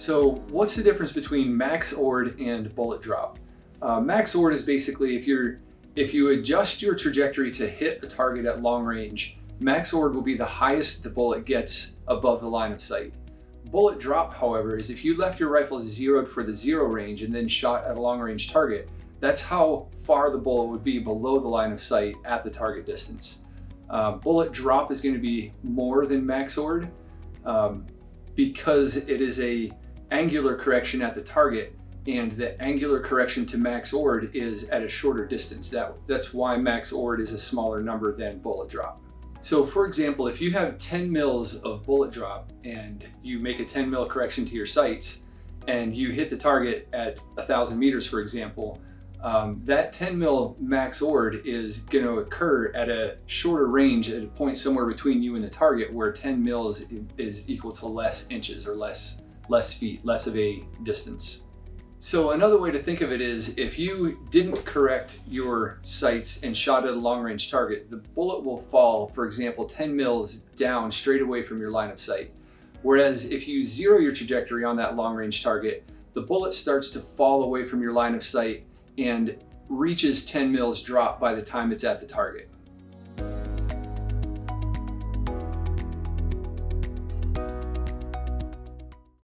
So what's the difference between Max Ord and Bullet Drop? Max Ord is basically if you adjust your trajectory to hit a target at long range, Max Ord will be the highest the bullet gets above the line of sight. Bullet Drop, however, is if you left your rifle zeroed for the zero range and then shot at a long range target, that's how far the bullet would be below the line of sight at the target distance. Bullet Drop is going to be more than Max Ord because it is an angular correction at the target, and the angular correction to Max Ord is at a shorter distance. That's why Max Ord is a smaller number than Bullet Drop. So for example, if you have 10 mils of Bullet Drop and you make a 10 mil correction to your sights and you hit the target at 1,000 meters, for example, that 10 mil Max Ord is going to occur at a shorter range at a point somewhere between you and the target where 10 mils is equal to less inches or less feet, less of a distance. So another way to think of it is if you didn't correct your sights and shot at a long range target, the bullet will fall, for example, 10 mils down straight away from your line of sight. Whereas if you zero your trajectory on that long range target, the bullet starts to fall away from your line of sight and reaches 10 mils drop by the time it's at the target.